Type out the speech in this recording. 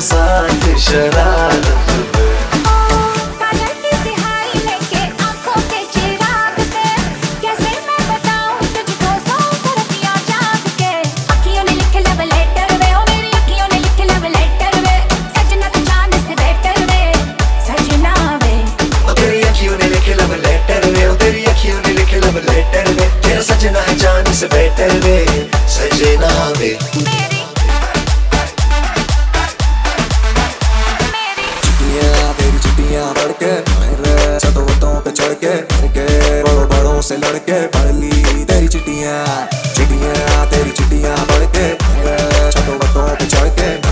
साथ शरारत सजना वे छुट्टियां बढ़ के छतों पे चढ़ के घर के बड़ों बड़ों से लड़के पढ़ ली तेरी चिट्टियां तेरी चिट्टियां बढ़ के छतों पे चढ़ के